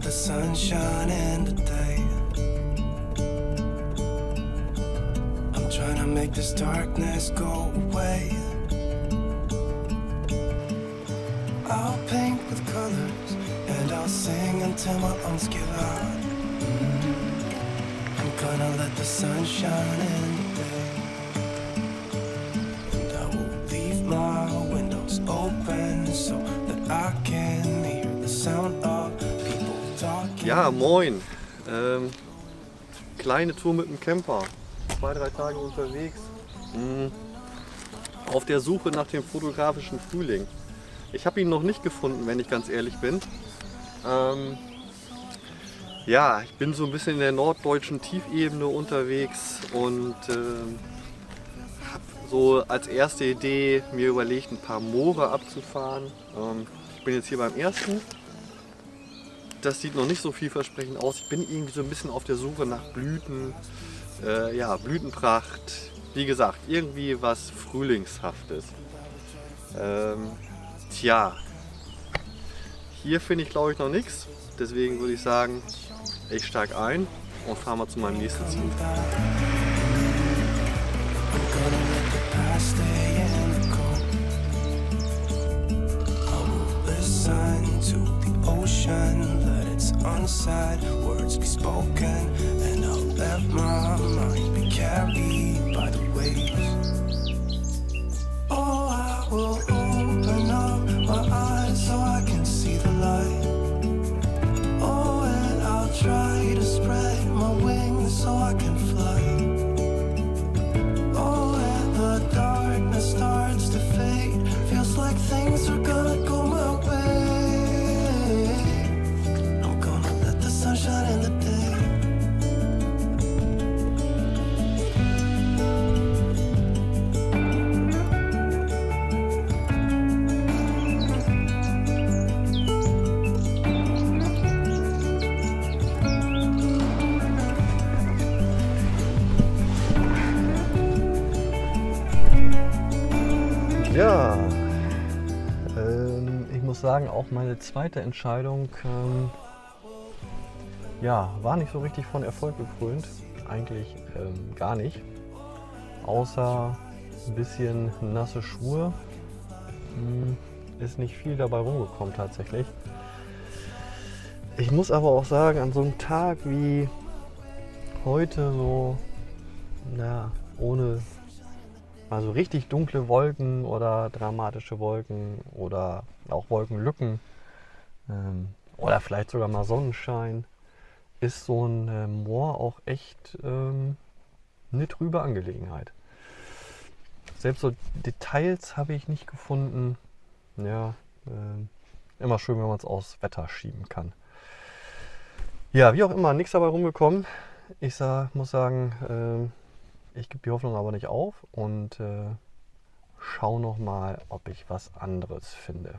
with the sunshine and the day. I'm trying to make this darkness go away. I'll paint with colors and I'll sing until my lungs get hot. I'm gonna let the sun shine in the day. And I will leave my windows open so that I can hear the sound of people talking. Ja, moin. Kleine Tour mit dem Camper. 2-3 Tage unterwegs. Auf der Suche nach dem fotografischen Frühling. Ich habe ihn noch nicht gefunden, wenn ich ganz ehrlich bin. Ja, ich bin so ein bisschen in der norddeutschen Tiefebene unterwegs und habe so als erste Idee mir überlegt, ein paar Moore abzufahren. Ich bin jetzt hier beim ersten. Das sieht noch nicht so vielversprechend aus. Ich bin irgendwie so ein bisschen auf der Suche nach Blüten, ja, Blütenpracht. Wie gesagt, irgendwie was Frühlingshaftes. Tja, hier finde ich glaube ich noch nichts, deswegen würde ich sagen, ich steige ein und fahre mal zu meinem nächsten Ziel. Ja, ich muss sagen, auch meine zweite Entscheidung ja, war nicht so richtig von Erfolg gekrönt, eigentlich gar nicht, außer ein bisschen nasse Schuhe, ist nicht viel dabei rumgekommen tatsächlich. Ich muss aber auch sagen, an so einem Tag wie heute, so na, ohne also richtig dunkle Wolken oder dramatische Wolken oder auch Wolkenlücken oder vielleicht sogar mal Sonnenschein, ist so ein Moor auch echt eine trübe Angelegenheit. Selbst so Details habe ich nicht gefunden. Ja, immer schön, wenn man es aufs Wetter schieben kann. Ja, wie auch immer, nichts dabei rumgekommen. Ich muss sagen, ich gebe die Hoffnung aber nicht auf und schaue noch mal, ob ich was anderes finde.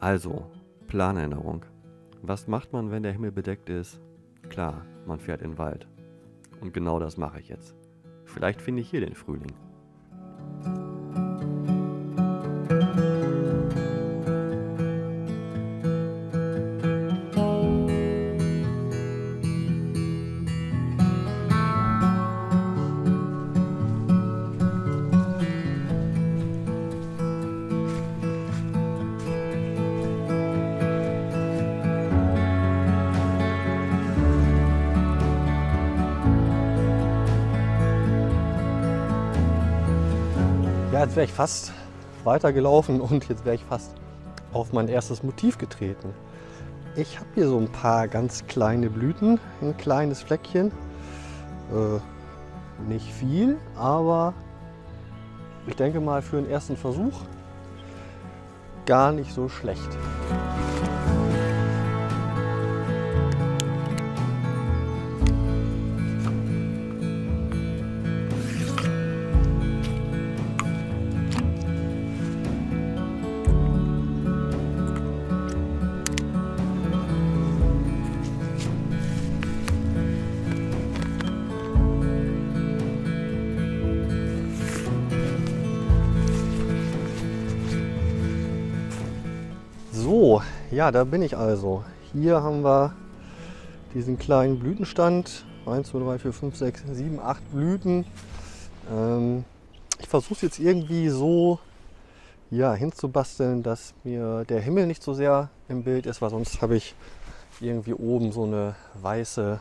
Also, Planänderung. Was macht man, wenn der Himmel bedeckt ist? Klar, man fährt in den Wald. Und genau das mache ich jetzt. Vielleicht finde ich hier den Frühling. Jetzt wäre ich fast weitergelaufen und jetzt wäre ich fast auf mein erstes Motiv getreten. Ich habe hier so ein paar ganz kleine Blüten, ein kleines Fleckchen. Nicht viel, aber ich denke mal für den ersten Versuch gar nicht so schlecht. Ja, da bin ich also. Hier haben wir diesen kleinen Blütenstand. 1, 2, 3, 4, 5, 6, 7, 8 Blüten. Ich versuche es jetzt irgendwie so hinzubasteln, dass mir der Himmel nicht so sehr im Bild ist, weil sonst habe ich irgendwie oben so eine weiße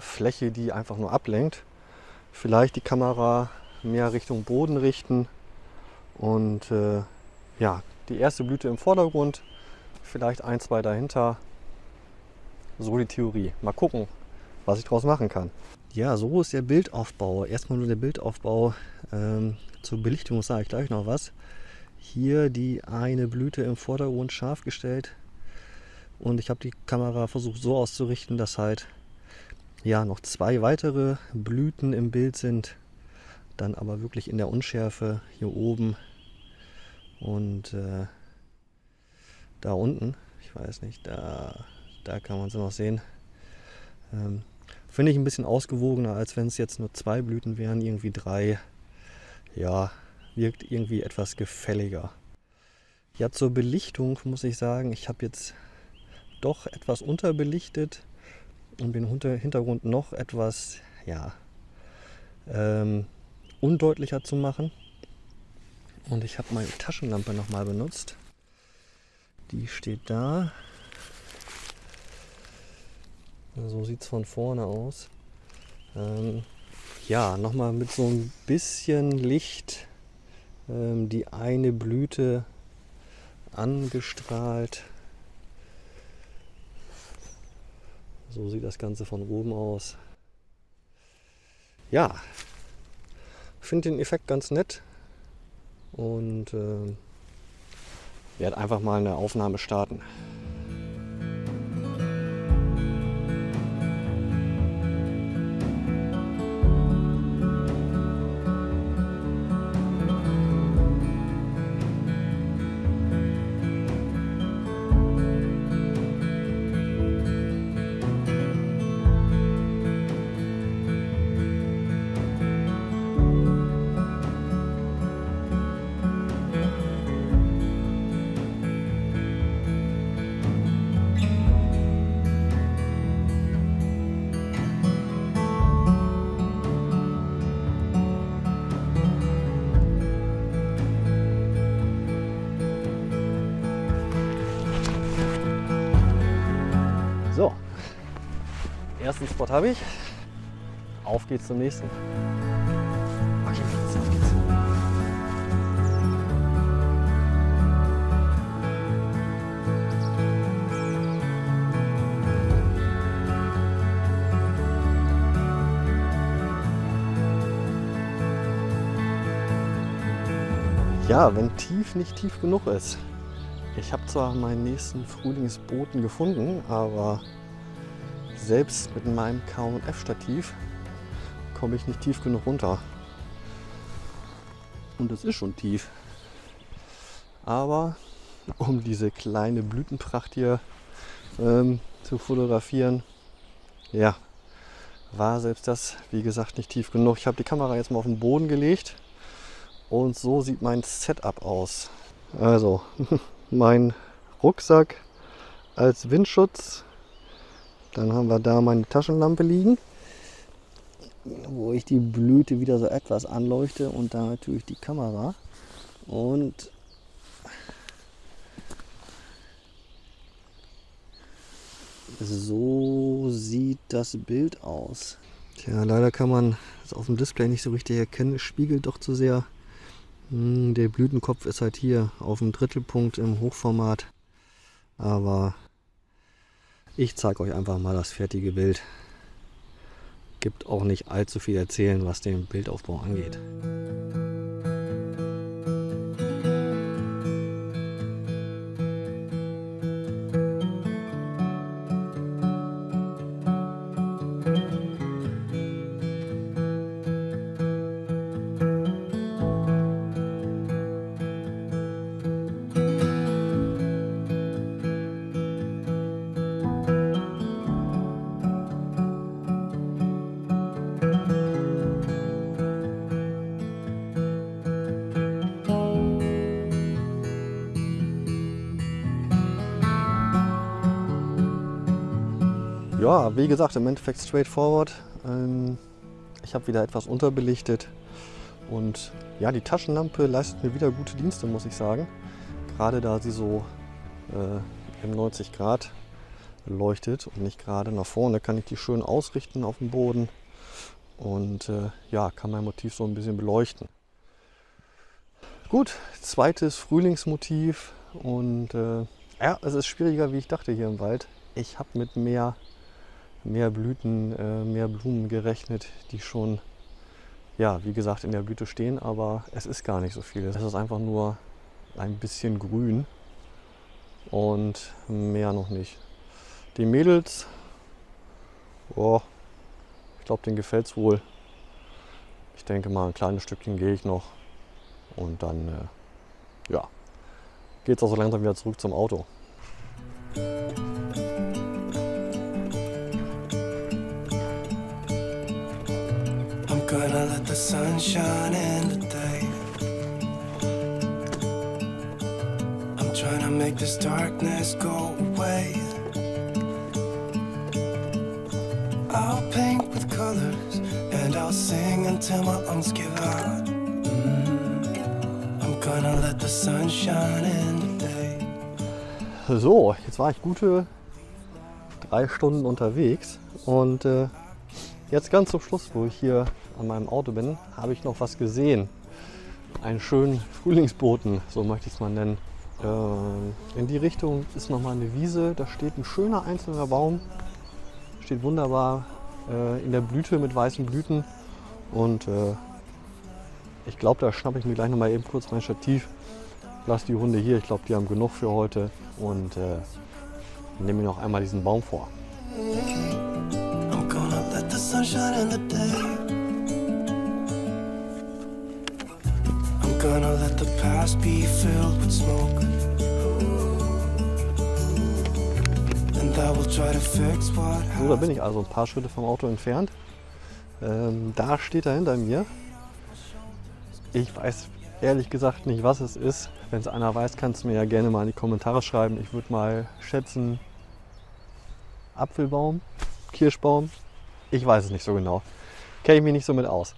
Fläche, die einfach nur ablenkt. Vielleicht die Kamera mehr Richtung Boden richten und ja, die erste Blüte im Vordergrund, vielleicht ein, zwei dahinter. So die Theorie. Mal gucken, was ich daraus machen kann. Ja, so ist der Bildaufbau. Erstmal nur der Bildaufbau. Zur Belichtung sage ich gleich noch was. Hier die eine Blüte im Vordergrund scharf gestellt. Und ich habe die Kamera versucht so auszurichten, dass halt ja noch zwei weitere Blüten im Bild sind. Dann aber wirklich in der Unschärfe hier oben und da unten. Ich weiß nicht, da kann man sie noch sehen. Finde ich ein bisschen ausgewogener, als wenn es jetzt nur zwei Blüten wären, irgendwie drei. Ja, wirkt irgendwie etwas gefälliger. Ja, zur Belichtung muss ich sagen, ich habe jetzt doch etwas unterbelichtet und den Hintergrund noch etwas, ja, undeutlicher zu machen. Und ich habe meine Taschenlampe nochmal benutzt. Die steht da. So sieht es von vorne aus. Ja, nochmal mit so ein bisschen Licht die eine Blüte angestrahlt. So sieht das Ganze von oben aus. Ja, ich finde den Effekt ganz nett und werde einfach mal eine Aufnahme starten. So, ersten Spot habe ich. Auf geht's zum nächsten. Okay, auf geht's. Ja, wenn tief nicht tief genug ist. Ich habe zwar meinen nächsten Frühlingsboten gefunden, aber selbst mit meinem K&F-Stativ komme ich nicht tief genug runter. Und es ist schon tief. Aber um diese kleine Blütenpracht hier zu fotografieren, ja, war selbst das, wie gesagt, nicht tief genug. Ich habe die Kamera jetzt mal auf den Boden gelegt und so sieht mein Setup aus. Also mein Rucksack als Windschutz, dann haben wir da meine Taschenlampe liegen, wo ich die Blüte wieder so etwas anleuchte und da natürlich die Kamera und so sieht das Bild aus. Tja, leider kann man es auf dem Display nicht so richtig erkennen, es spiegelt doch zu sehr. Der Blütenkopf ist halt hier auf dem Drittelpunkt im Hochformat, aber ich zeige euch einfach mal das fertige Bild. Gibt auch nicht allzu viel erzählen, was den Bildaufbau angeht. Ja, wie gesagt, im Endeffekt straightforward. Ich habe wieder etwas unterbelichtet. Und ja, die Taschenlampe leistet mir wieder gute Dienste, muss ich sagen. Gerade da sie so im 90 Grad leuchtet und nicht gerade nach vorne, kann ich die schön ausrichten auf dem Boden. Und ja, kann mein Motiv so ein bisschen beleuchten. Gut, zweites Frühlingsmotiv. Und ja, es ist schwieriger, wie ich dachte, hier im Wald. Ich habe mit mehr Blüten, mehr Blumen gerechnet, die schon, ja, wie gesagt, in der Blüte stehen, aber es ist gar nicht so viel. Es ist einfach nur ein bisschen grün und mehr noch nicht. Die Mädels, oh, ich glaube, denen gefällt es wohl. Ich denke mal, ein kleines Stückchen gehe ich noch und dann, ja, geht es auch so langsam wieder zurück zum Auto. Gonna let the sun shine in the day. I'm trying to make this darkness go away. I'll paint with colors and I'll sing until my lungs give out. I'm gonna let the sun shine in the day. So, jetzt war ich gute 3 Stunden unterwegs und jetzt ganz zum Schluss, wo ich hier an meinem Auto bin, habe ich noch was gesehen. Einen schönen Frühlingsboten, so möchte ich es mal nennen. In die Richtung ist nochmal eine Wiese, da steht ein schöner einzelner Baum. Steht wunderbar in der Blüte mit weißen Blüten. Und ich glaube, da schnappe ich mir gleich nochmal eben kurz mein Stativ. Lasse die Hunde hier, ich glaube, die haben genug für heute. Und nehme mir noch einmal diesen Baum vor. Sunshine in the day. I'm gonna let the past be filled with smoke, and I will try to fix what happened. So, da bin ich also ein paar Schritte vom Auto entfernt. Da steht er hinter mir. Ich weiß ehrlich gesagt nicht, was es ist. Wenn es einer weiß, kann es mir ja gerne mal in die Kommentare schreiben. Ich würde mal schätzen, Apfelbaum, Kirschbaum. Ich weiß es nicht so genau, kenne ich mich nicht so mit aus.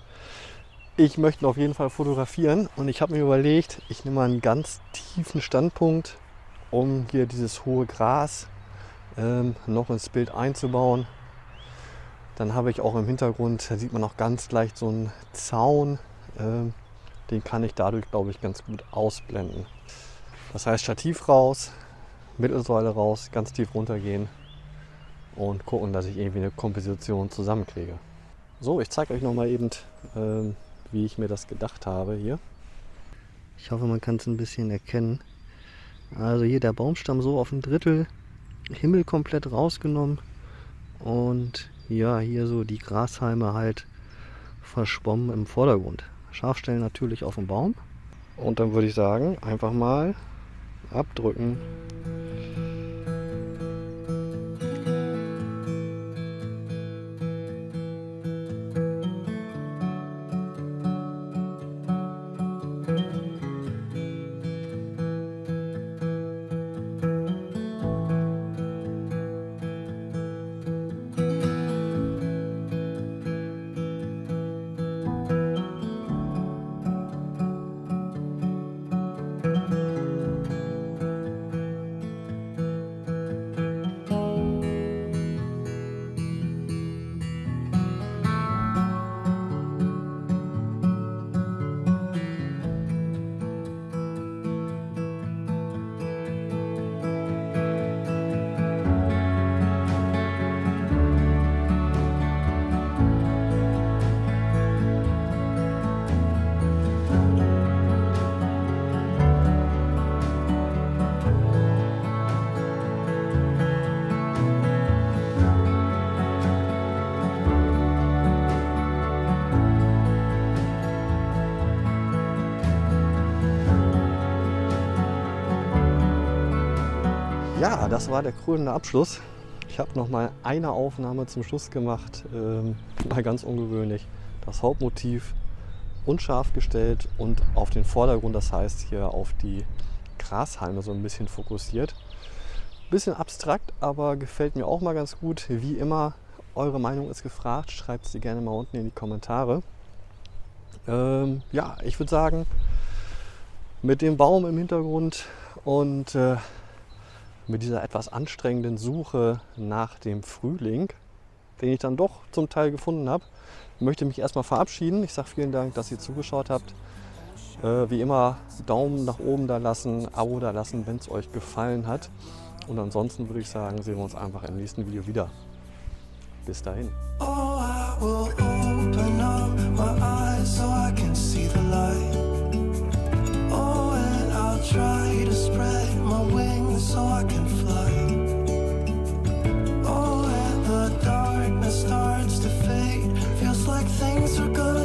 Ich möchte ihn auf jeden Fall fotografieren und ich habe mir überlegt, ich nehme mal einen ganz tiefen Standpunkt, um hier dieses hohe Gras noch ins Bild einzubauen. Dann habe ich auch im Hintergrund, da sieht man auch ganz leicht so einen Zaun, den kann ich dadurch, glaube ich, ganz gut ausblenden. Das heißt, Stativ raus, Mittelsäule raus, ganz tief runtergehen und gucken, dass ich irgendwie eine Komposition zusammenkriege. So, ich zeige euch noch mal eben, wie ich mir das gedacht habe hier. Ich hoffe, man kann es ein bisschen erkennen. Also hier der Baumstamm so auf 1/3, Himmel komplett rausgenommen und ja, hier so die Grashalme halt verschwommen im Vordergrund. Scharfstellen natürlich auf dem Baum. Und dann würde ich sagen, einfach mal abdrücken. Ja, das war der krönende Abschluss. Ich habe noch mal eine Aufnahme zum Schluss gemacht, mal ganz ungewöhnlich. Das Hauptmotiv unscharf gestellt und auf den Vordergrund, das heißt hier auf die Grashalme so ein bisschen fokussiert. Bisschen abstrakt, aber gefällt mir auch mal ganz gut. Wie immer, eure Meinung ist gefragt. Schreibt sie gerne mal unten in die Kommentare. Ja, ich würde sagen, mit dem Baum im Hintergrund und mit dieser etwas anstrengenden Suche nach dem Frühling, den ich dann doch zum Teil gefunden habe, möchte mich erstmal verabschieden. Ich sage vielen Dank, dass ihr zugeschaut habt. Wie immer, Daumen nach oben da lassen, Abo da lassen, wenn es euch gefallen hat. Und ansonsten würde ich sagen, sehen wir uns einfach im nächsten Video wieder. Bis dahin. Try to spread my wings so I can fly. Oh, and the darkness starts to fade. Feels like things are good.